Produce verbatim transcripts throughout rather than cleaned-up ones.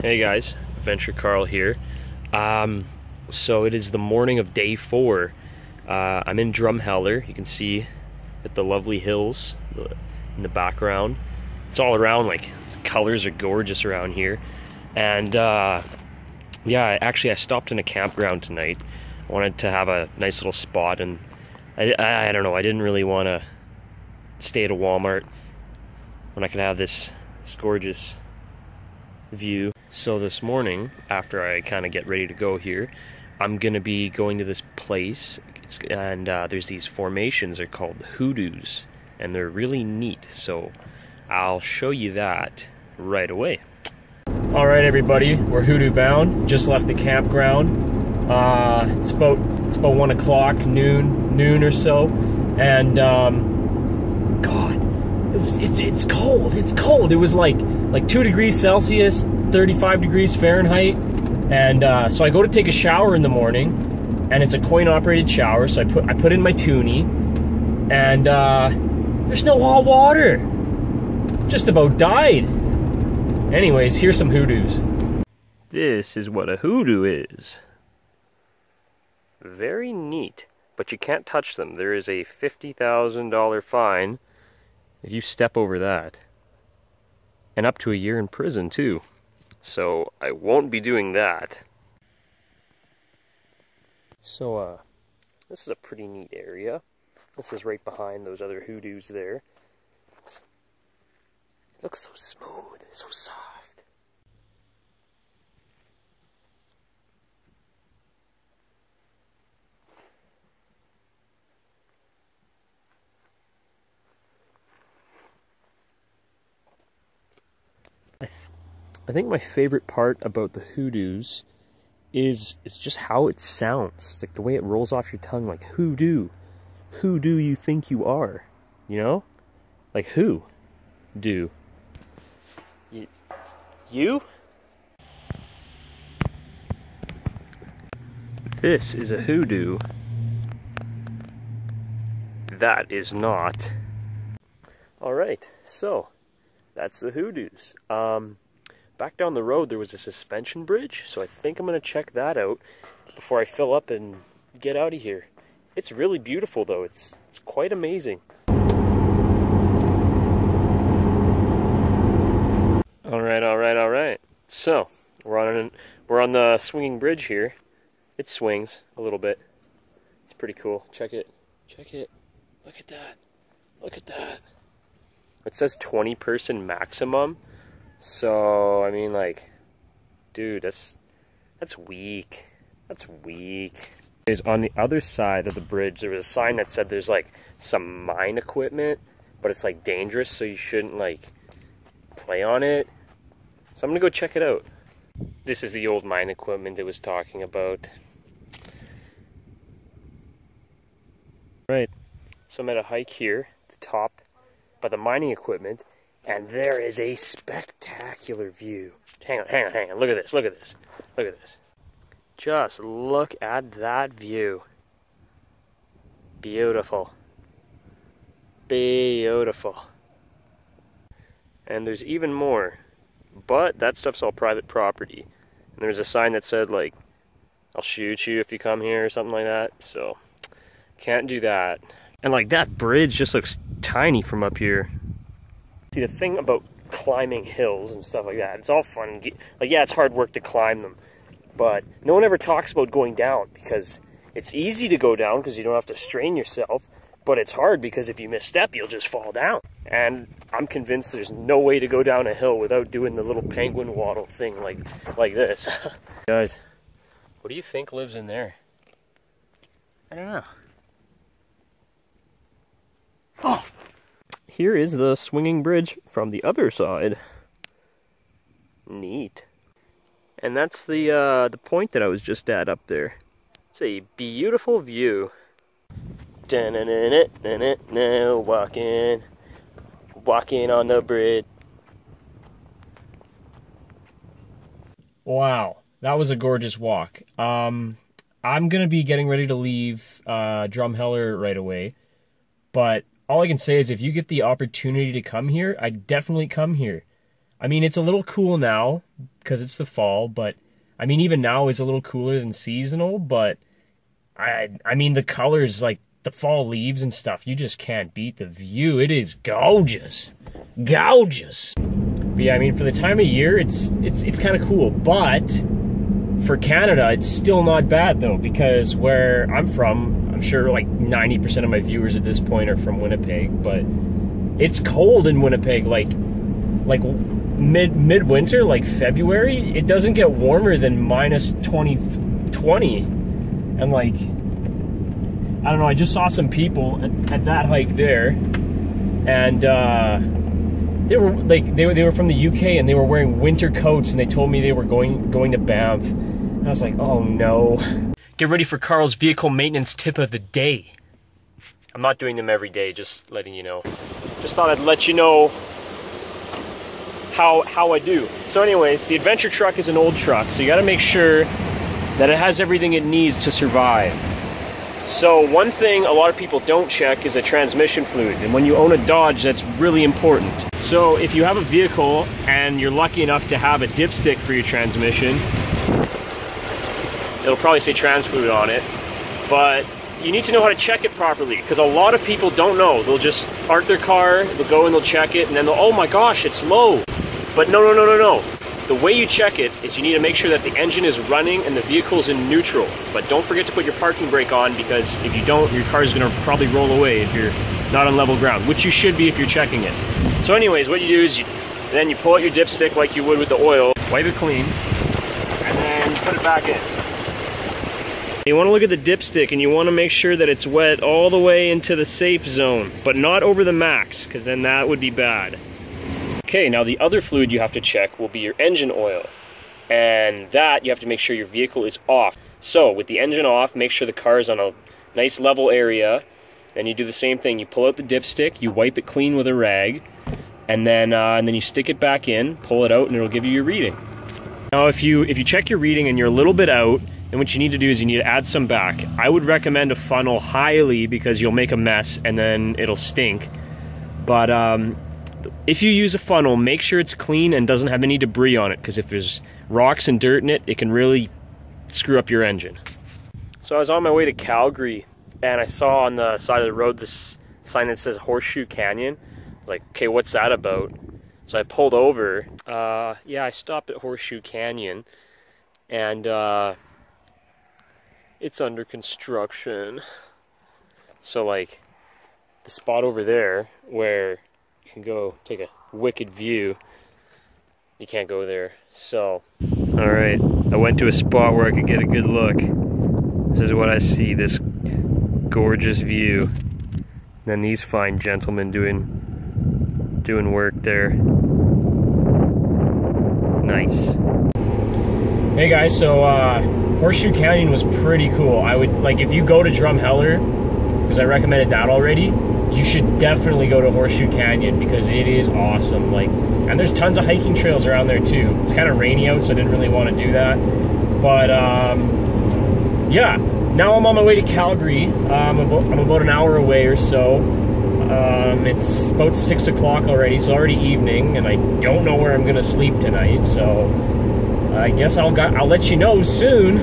Hey guys, Adventure Carl here. Um, so it is the morning of day four. Uh, I'm in Drumheller. You can see at the lovely hills in the background. It's all around, like, the colors are gorgeous around here. And uh, yeah, actually I stopped in a campground tonight. I wanted to have a nice little spot, and I, I, I don't know, I didn't really want to stay at a Walmart when I could have this, this gorgeous view. So this morning, after I kind of get ready to go here, I'm going to be going to this place, it's, and uh, there's these formations, they're called hoodoos, and they're really neat, so I'll show you that right away. Alright everybody, we're hoodoo bound, just left the campground. Uh, it's about it's about one o'clock, noon, noon or so, and um, God, it was, it's, it's cold, it's cold, it was like, like two degrees Celsius, thirty-five degrees Fahrenheit, and uh, so I go to take a shower in the morning, and it's a coin-operated shower, so I put I put in my toonie, and uh, there's no hot water. Just about died. Anyways, here's some hoodoos. This is what a hoodoo is. Very neat, but you can't touch them. There is a fifty thousand dollar fine if you step over that, and up to a year in prison too. So I won't be doing that. So uh, this is a pretty neat area. This is right behind those other hoodoos there. It's, it looks so smooth, so soft. I th I think my favorite part about the hoodoos is it's just how it sounds. It's like the way it rolls off your tongue, like hoodoo. Who do you think you are? You know? Like who do? You? you? This is a hoodoo. That is not. Alright, so that's the hoodoos. Um... Back down the road there was a suspension bridge, so I think I'm going to check that out before I fill up and get out of here. It's really beautiful though, it's, it's quite amazing. Alright, alright, alright. So, we're on, an, we're on the swinging bridge here. It swings a little bit. It's pretty cool. Check it. Check it. Look at that. Look at that. It says twenty person maximum. So, I mean, like, dude, that's, that's weak. That's weak. Is on the other side of the bridge, there was a sign that said there's, like, some mine equipment, but it's, like, dangerous, so you shouldn't, like, play on it. So I'm gonna go check it out. This is the old mine equipment it was talking about. Right. So I'm at a hike here, the top, by the mining equipment. And there is a spectacular view. Hang on, hang on, hang on. Look at this, look at this, look at this. Just look at that view. Beautiful. Beautiful. And there's even more. But that stuff's all private property. And there's a sign that said, like, I'll shoot you if you come here or something like that. So, can't do that. And, like, that bridge just looks tiny from up here. See, the thing about climbing hills and stuff like that, it's all fun. Like, yeah, it's hard work to climb them, but no one ever talks about going down, because it's easy to go down because you don't have to strain yourself, but it's hard because if you misstep, you'll just fall down. And I'm convinced there's no way to go down a hill without doing the little penguin waddle thing like, like this. Guys, what do you think lives in there? I don't know. Oh! Here is the swinging bridge from the other side. Neat. And that's the uh, the point that I was just at up there. It's a beautiful view. Walking, walking on the bridge. Wow, that was a gorgeous walk. Um, I'm gonna be getting ready to leave uh, Drumheller right away, but all I can say is if you get the opportunity to come here, I'd definitely come here. I mean, it's a little cool now because it's the fall. But I mean, even now it's a little cooler than seasonal, but I I mean, the colors, like the fall leaves and stuff, you just can't beat the view. It is gorgeous, gorgeous. But yeah, I mean, for the time of year, it's it's it's kind of cool. But for Canada, it's still not bad though, because where I'm from, I'm sure like ninety percent of my viewers at this point are from Winnipeg, but it's cold in Winnipeg, like like mid midwinter, like February, it doesn't get warmer than minus twenty, twenty. And like, I don't know, I just saw some people at, at that hike there, and uh, they were like, they were they were from the U K, and they were wearing winter coats, and they told me they were going going to Banff, and I was like, oh no. Get ready for Carl's vehicle maintenance tip of the day. I'm not doing them every day, just letting you know. Just thought I'd let you know how how I do. So anyways, the Adventure truck is an old truck, so you gotta make sure that it has everything it needs to survive. So one thing a lot of people don't check is a transmission fluid, and when you own a Dodge, that's really important. So if you have a vehicle and you're lucky enough to have a dipstick for your transmission, it'll probably say trans fluid on it, but you need to know how to check it properly, because a lot of people don't know. They'll just park their car, they'll go and they'll check it, and then they'll, oh my gosh, it's low. But no, no, no, no, no. The way you check it is you need to make sure that the engine is running and the vehicle's in neutral. But don't forget to put your parking brake on, because if you don't, your car's gonna probably roll away if you're not on level ground, which you should be if you're checking it. So anyways, what you do is you, then you pull out your dipstick like you would with the oil, wipe it clean, and then put it back in. You want to look at the dipstick, and you want to make sure that it's wet all the way into the safe zone, but not over the max, because then that would be bad. Okay, now the other fluid you have to check will be your engine oil, and that you have to make sure your vehicle is off. So with the engine off, make sure the car is on a nice level area. Then you do the same thing. You pull out the dipstick, you wipe it clean with a rag, and then uh, and then you stick it back in, pull it out, and it'll give you your reading. Now if you if you check your reading and you're a little bit out, and what you need to do is you need to add some back. I would recommend a funnel highly, because you'll make a mess and then it'll stink. But um, if you use a funnel, make sure it's clean and doesn't have any debris on it, because if there's rocks and dirt in it, it can really screw up your engine. So I was on my way to Calgary, and I saw on the side of the road this sign that says Horseshoe Canyon. I was like, okay, what's that about? So I pulled over. Uh, yeah, I stopped at Horseshoe Canyon, and uh, it's under construction. So like the spot over there where you can go take a wicked view, you can't go there. So all right, I went to a spot where I could get a good look. This is what I see, this gorgeous view. And then these fine gentlemen doing doing work there. Nice. Hey guys, so uh Horseshoe Canyon was pretty cool. I would, like, if you go to Drumheller, because I recommended that already, you should definitely go to Horseshoe Canyon, because it is awesome. Like, and there's tons of hiking trails around there too. It's kind of rainy out, so I didn't really want to do that. But um, yeah, now I'm on my way to Calgary. Um, I'm, about, I'm about an hour away or so. Um, it's about six o'clock already. It's already evening, and I don't know where I'm gonna sleep tonight. So I guess I'll got, I'll let you know soon.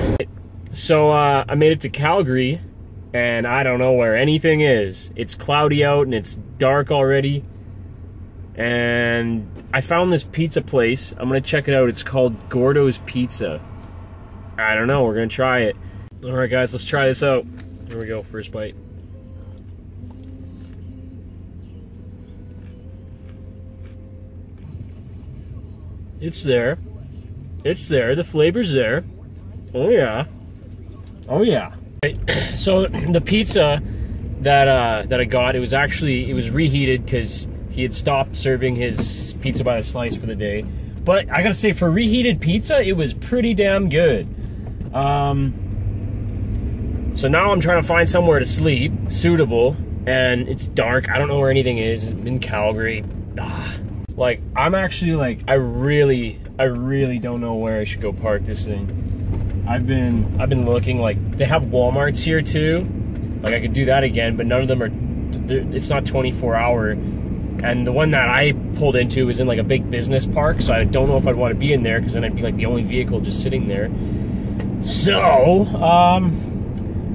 So uh, I made it to Calgary, and I don't know where anything is. It's cloudy out and it's dark already. And I found this pizza place. I'm gonna check it out. It's called Gordo's Pizza. I don't know, we're gonna try it. All right guys, let's try this out. Here we go, first bite. It's there. It's there, the flavor's there. Oh yeah, oh yeah. Right. So the pizza that uh, that I got, it was actually, it was reheated, because he had stopped serving his pizza by the slice for the day. But I gotta say, for reheated pizza, it was pretty damn good. Um, so now I'm trying to find somewhere to sleep, suitable, and it's dark, I don't know where anything is, in Calgary. Ah. Like, I'm actually like, I really, I really don't know where I should go park this thing. I've been, I've been looking, like, they have Walmarts here too. Like, I could do that again, but none of them are, it's not twenty-four hour And the one that I pulled into was in like a big business park, so I don't know if I'd want to be in there, because then I'd be like the only vehicle just sitting there. So, um,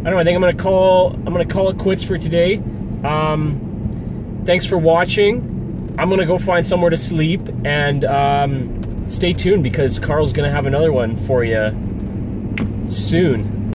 I don't know, I think I'm gonna call, I'm gonna call it quits for today. Um, thanks for watching. I'm gonna go find somewhere to sleep, and um, stay tuned, because Carl's gonna have another one for you soon.